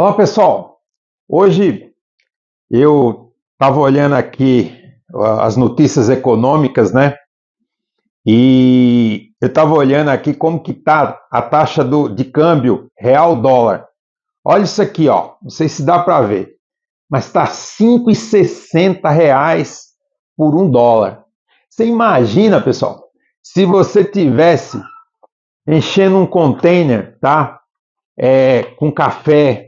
Olá pessoal, hoje eu estava olhando aqui as notícias econômicas, né? E eu estava olhando aqui como que está a taxa de câmbio real-dólar. Olha isso aqui, ó. Não sei se dá para ver, mas está R$ 5,60 por $1. Você imagina, pessoal, se você tivesse enchendo um container, tá? Com café.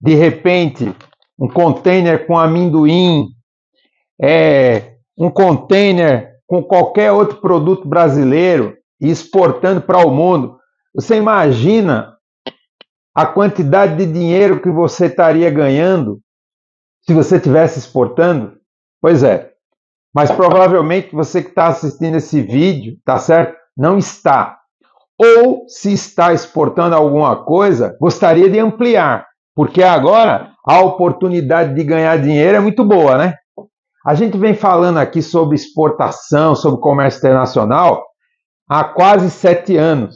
De repente, um container com amendoim, um container com qualquer outro produto brasileiro e exportando para o mundo. Você imagina a quantidade de dinheiro que você estaria ganhando se você estivesse exportando? Pois é, mas provavelmente você que está assistindo esse vídeo, tá certo? Não está. Ou se está exportando alguma coisa, gostaria de ampliar. Porque agora a oportunidade de ganhar dinheiro é muito boa, né? A gente vem falando aqui sobre exportação, sobre comércio internacional há quase 7 anos,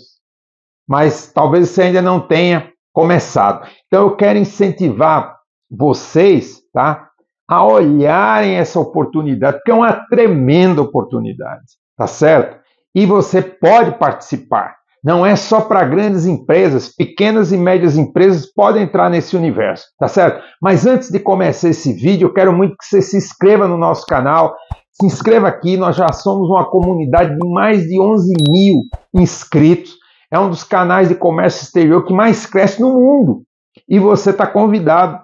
mas talvez você ainda não tenha começado. Então eu quero incentivar vocês, tá, a olharem essa oportunidade, porque é uma tremenda oportunidade, tá certo? E você pode participar. Não é só para grandes empresas, pequenas e médias empresas podem entrar nesse universo, tá certo? Mas antes de começar esse vídeo, eu quero muito que você se inscreva no nosso canal, se inscreva aqui, nós já somos uma comunidade de mais de 11 mil inscritos, é um dos canais de comércio exterior que mais cresce no mundo, e você está convidado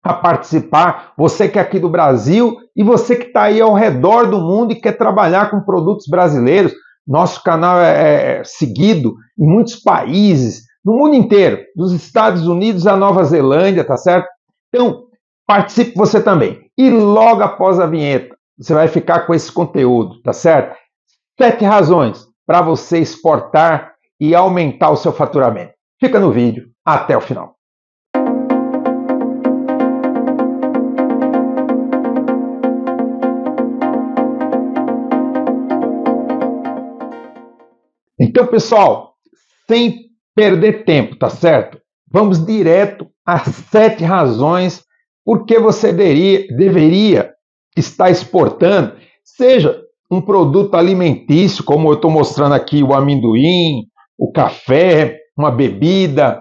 a participar, você que é aqui do Brasil, e você que está aí ao redor do mundo e quer trabalhar com produtos brasileiros. Nosso canal é seguido em muitos países, no mundo inteiro, dos Estados Unidos à Nova Zelândia, tá certo? Então, participe você também. E logo após a vinheta, você vai ficar com esse conteúdo, tá certo? 7 razões para você exportar e aumentar o seu faturamento. Fica no vídeo até o final. Então, pessoal, sem perder tempo, tá certo? Vamos direto às 7 razões por que você deveria estar exportando, seja um produto alimentício, como eu estou mostrando aqui, o amendoim, o café, uma bebida,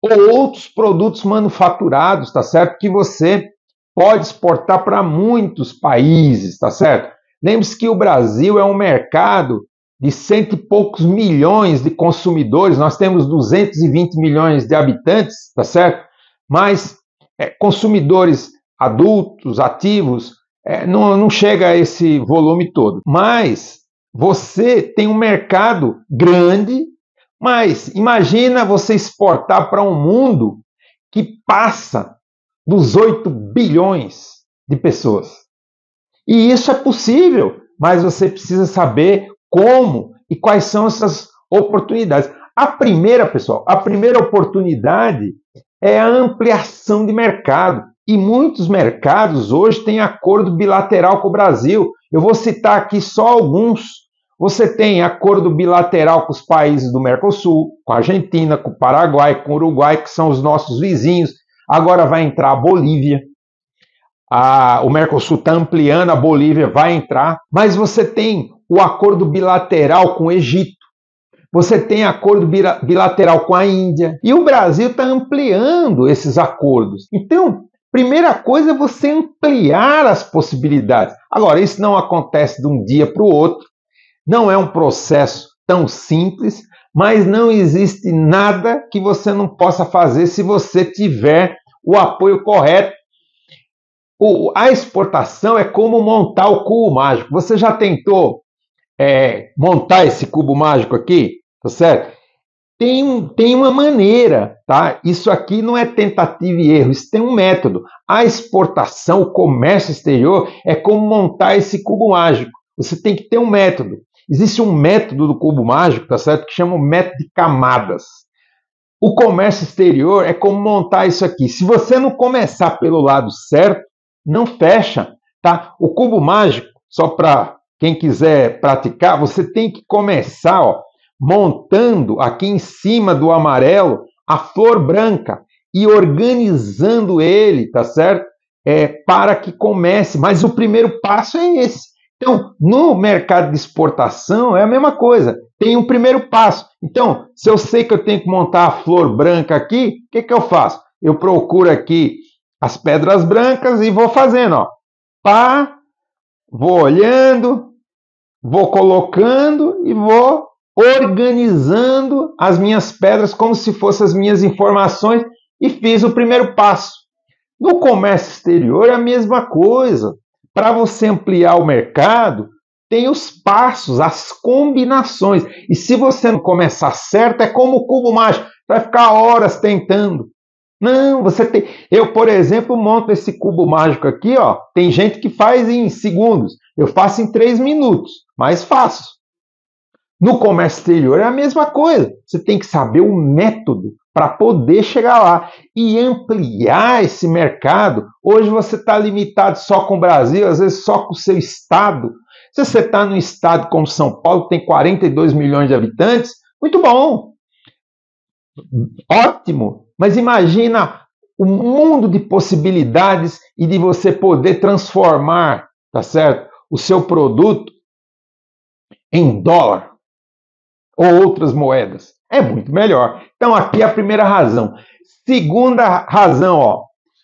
ou outros produtos manufaturados, tá certo? Que você pode exportar para muitos países, tá certo? Lembre-se que o Brasil é um mercado de 100 e poucos milhões de consumidores, nós temos 220 milhões de habitantes, tá certo? Mas consumidores adultos, ativos, não chega a esse volume todo. Mas você tem um mercado grande, mas imagina você exportar para um mundo que passa dos 8 bilhões de pessoas. E isso é possível, mas você precisa saber como e quais são essas oportunidades. A primeira, pessoal, a primeira oportunidade é a ampliação de mercado. E muitos mercados hoje têm acordo bilateral com o Brasil. Eu vou citar aqui só alguns. Você tem acordo bilateral com os países do Mercosul, com a Argentina, com o Paraguai, com o Uruguai, que são os nossos vizinhos. Agora vai entrar a Bolívia. O Mercosul está ampliando, a Bolívia vai entrar. Mas você tem o acordo bilateral com o Egito, você tem acordo bilateral com a Índia, e o Brasil está ampliando esses acordos. Então, primeira coisa é você ampliar as possibilidades. Agora, isso não acontece de um dia para o outro, não é um processo tão simples, mas não existe nada que você não possa fazer se você tiver o apoio correto. A exportação é como montar o cubo mágico. Você já tentou montar esse cubo mágico aqui, tá certo? Tem uma maneira, tá? Isso aqui não é tentativa e erro, isso tem um método. A exportação, o comércio exterior, é como montar esse cubo mágico. Você tem que ter um método. Existe um método do cubo mágico, tá certo? Que chama o método de camadas. O comércio exterior é como montar isso aqui. Se você não começar pelo lado certo, não fecha, tá? O cubo mágico, só para quem quiser praticar, você tem que começar, ó, montando aqui em cima do amarelo a flor branca. e organizando ele, tá certo? Para que comece, mas o primeiro passo é esse. Então, no mercado de exportação é a mesma coisa, tem um primeiro passo. Então, se eu sei que eu tenho que montar a flor branca aqui, o que eu faço? Eu procuro aqui as pedras brancas e vou fazendo, ó. Pá, vou olhando, vou colocando e vou organizando as minhas pedras como se fossem as minhas informações e fiz o primeiro passo. No comércio exterior é a mesma coisa. Para você ampliar o mercado, tem os passos, as combinações. E se você não começar certo, é como o cubo mágico. Vai ficar horas tentando. Não, você tem... Eu, por exemplo, monto esse cubo mágico aqui, ó. Tem gente que faz em segundos. Eu faço em 3 minutos, mas faço. No comércio exterior é a mesma coisa. Você tem que saber o método para poder chegar lá e ampliar esse mercado. Hoje você está limitado só com o Brasil, às vezes só com o seu estado. Se você está num estado como São Paulo, que tem 42 milhões de habitantes, muito bom, ótimo. Mas imagina o mundo de possibilidades e de você poder transformar, tá certo, o seu produto em dólar ou outras moedas. É muito melhor. Então, aqui é a primeira razão. Segunda razão, ó,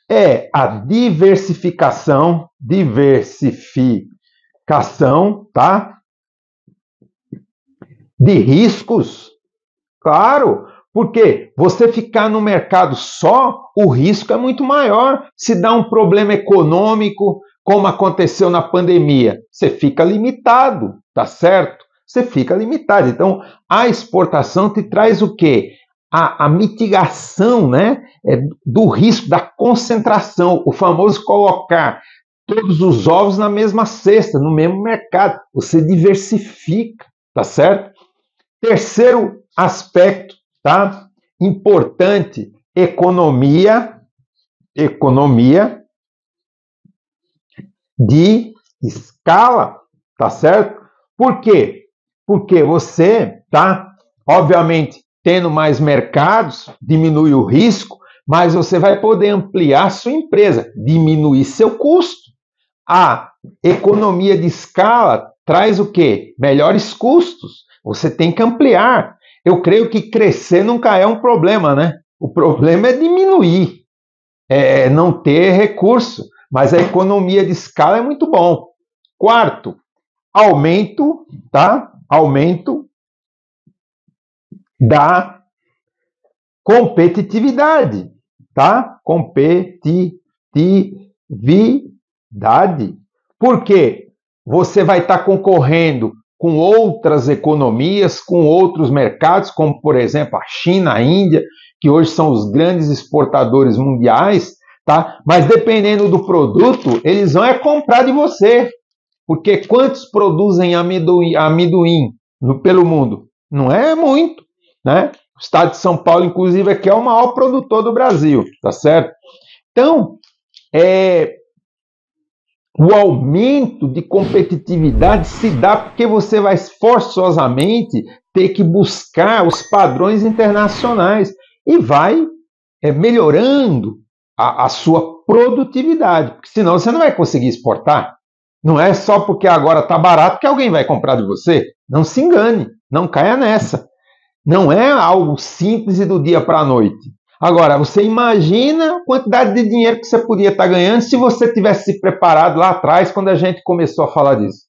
é a diversificação. Diversificação, tá? De riscos. Claro, porque você ficar no mercado só, o risco é muito maior. Se dá um problema econômico, como aconteceu na pandemia, você fica limitado, tá certo? Você fica limitado. Então, a exportação te traz o quê? A mitigação, né, do risco, da concentração, o famoso colocar todos os ovos na mesma cesta, no mesmo mercado. Você diversifica, tá certo? Terceiro aspecto, tá? Importante, economia de escala, tá certo? Por quê? Porque você, tá? Obviamente, tendo mais mercados, diminui o risco, mas você vai poder ampliar sua empresa, diminuir seu custo. A economia de escala traz o quê? Melhores custos. Você tem que ampliar. Eu creio que crescer nunca é um problema, né? O problema é diminuir, é não ter recurso. Mas a economia de escala é muito bom. Quarto, aumento, tá? Aumento da competitividade, tá? Competitividade. Porque você vai estar concorrendo com outras economias, com outros mercados, como, por exemplo, a China, a Índia, que hoje são os grandes exportadores mundiais, tá? Mas dependendo do produto, eles vão comprar de você. Porque quantos produzem amendoim pelo mundo? Não é muito, né? O estado de São Paulo, inclusive, aqui é o maior produtor do Brasil, tá certo? Então, o aumento de competitividade se dá porque você vai forçosamente ter que buscar os padrões internacionais e vai melhorando a sua produtividade, porque senão você não vai conseguir exportar. Não é só porque agora está barato que alguém vai comprar de você. Não se engane, não caia nessa. Não é algo simples e do dia para a noite. Agora, você imagina a quantidade de dinheiro que você podia estar ganhando se você tivesse se preparado lá atrás, quando a gente começou a falar disso.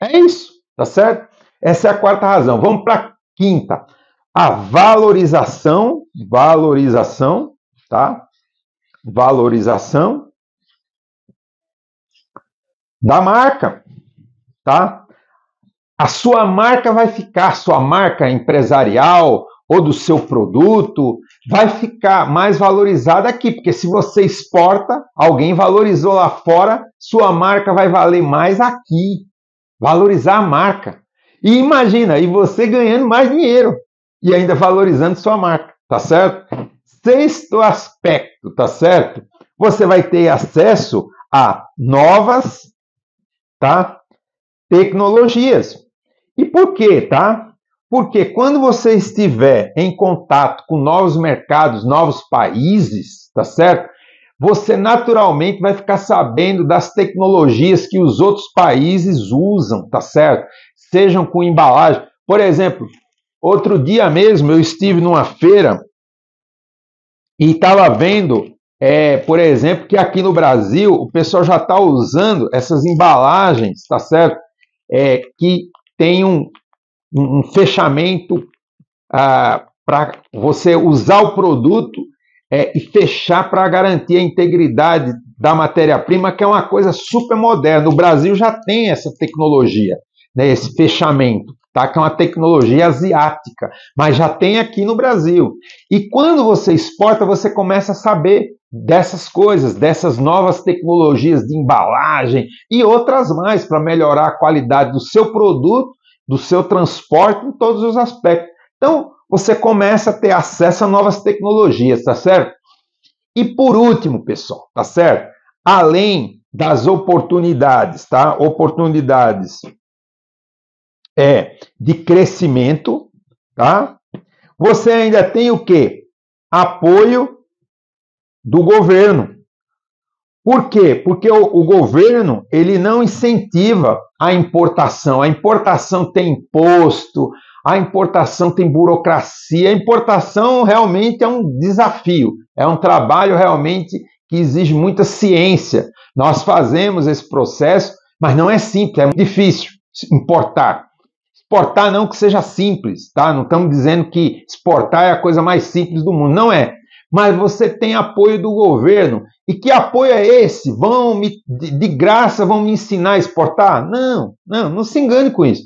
É isso, tá certo? Essa é a quarta razão. Vamos para a quinta. A valorização, tá? Valorização da marca, tá? A sua marca vai ficar, sua marca empresarial ou do seu produto, vai ficar mais valorizada aqui, porque se você exporta, alguém valorizou lá fora, sua marca vai valer mais aqui. Valorizar a marca. E imagina, e você ganhando mais dinheiro e ainda valorizando sua marca, tá certo? Sexto aspecto, tá certo? Você vai ter acesso a novas, tá? Tecnologias. E por quê, tá? Porque quando você estiver em contato com novos mercados, novos países, tá certo? Você naturalmente vai ficar sabendo das tecnologias que os outros países usam, tá certo? Sejam com embalagem. Por exemplo, outro dia mesmo eu estive numa feira e estava vendo, por exemplo, que aqui no Brasil o pessoal já está usando essas embalagens, tá certo? Que tem um fechamento para você usar o produto e fechar para garantir a integridade da matéria-prima, que é uma coisa super moderna. O Brasil já tem essa tecnologia, né, esse fechamento, tá? Que é uma tecnologia asiática, mas já tem aqui no Brasil. E quando você exporta, você começa a saber dessas coisas, dessas novas tecnologias de embalagem e outras mais para melhorar a qualidade do seu produto, do seu transporte, em todos os aspectos. Então, você começa a ter acesso a novas tecnologias, tá certo? E por último, pessoal, tá certo? Além das oportunidades, tá? Oportunidades de crescimento, tá? Você ainda tem o quê? Apoio do governo. Por quê? Porque o governo, ele não incentiva a importação. A importação tem imposto, a importação tem burocracia. A importação realmente é um desafio, é um trabalho realmente que exige muita ciência. Nós fazemos esse processo, mas não é simples, é muito difícil importar. Exportar não que seja simples, tá? Não estamos dizendo que exportar é a coisa mais simples do mundo, não é. Mas você tem apoio do governo. E que apoio é esse? De graça vão me ensinar a exportar? Não se engane com isso.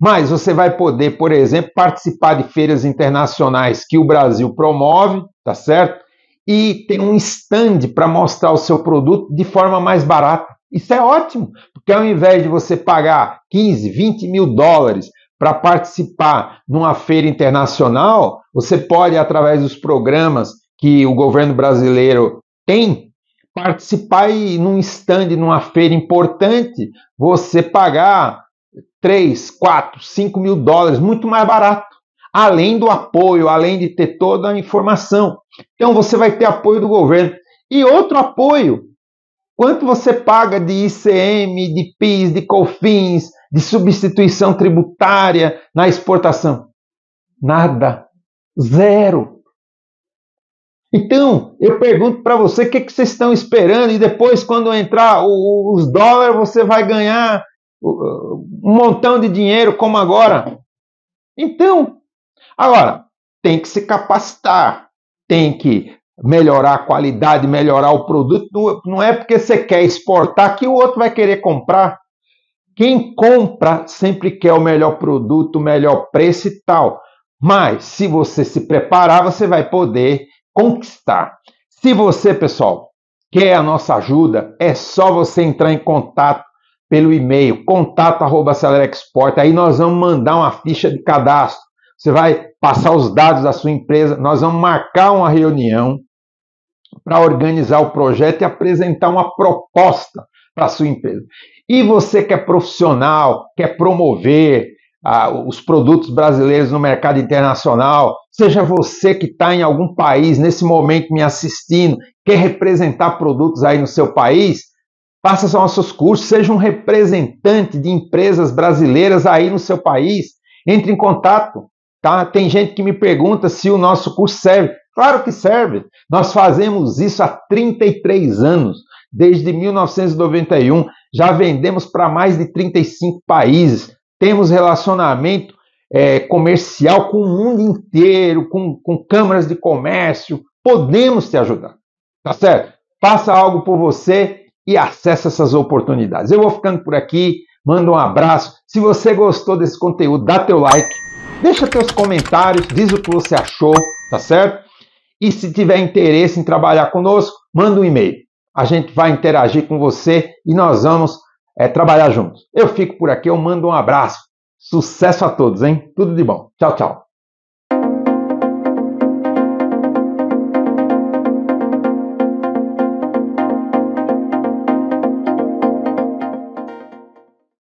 Mas você vai poder, por exemplo, participar de feiras internacionais que o Brasil promove, tá certo? E tem um stand para mostrar o seu produto de forma mais barata. Isso é ótimo, porque ao invés de você pagar 15, 20 mil dólares para participar numa feira internacional, você pode, através dos programas que o governo brasileiro tem, participar e num stand, numa feira importante, você pagar 3, 4, 5 mil dólares, muito mais barato, além do apoio, além de ter toda a informação. Então você vai ter apoio do governo. E outro apoio, quanto você paga de ICMS, de PIS, de COFINS, de substituição tributária na exportação? Nada. Zero. Então, eu pergunto para você o que que vocês estão esperando, e depois, quando entrar os dólares, você vai ganhar um montão de dinheiro, como agora. Então, agora, tem que se capacitar, tem que melhorar a qualidade, melhorar o produto. Não é porque você quer exportar que o outro vai querer comprar. Quem compra sempre quer o melhor produto, o melhor preço e tal. Mas, se você se preparar, você vai poder conquistar. Se você, pessoal, quer a nossa ajuda, é só você entrar em contato pelo e-mail, contato@AceleraExport. Aí nós vamos mandar uma ficha de cadastro. Você vai passar os dados da sua empresa, nós vamos marcar uma reunião para organizar o projeto e apresentar uma proposta para a sua empresa. E você que é profissional, quer promover os produtos brasileiros no mercado internacional, seja você que está em algum país nesse momento me assistindo, quer representar produtos aí no seu país, faça os nossos cursos, seja um representante de empresas brasileiras aí no seu país, entre em contato, tá? Tem gente que me pergunta se o nosso curso serve. Claro que serve, nós fazemos isso há 33 anos, desde 1991, já vendemos para mais de 35 países, temos relacionamento comercial com o mundo inteiro, com câmaras de comércio. Podemos te ajudar, tá certo? Faça algo por você e acesse essas oportunidades. Eu vou ficando por aqui, manda um abraço. Se você gostou desse conteúdo, dá teu like, deixa teus comentários, diz o que você achou, tá certo? E se tiver interesse em trabalhar conosco, manda um e-mail. A gente vai interagir com você e nós vamos trabalhar juntos. Eu fico por aqui, eu mando um abraço. Sucesso a todos, hein? Tudo de bom. Tchau, tchau.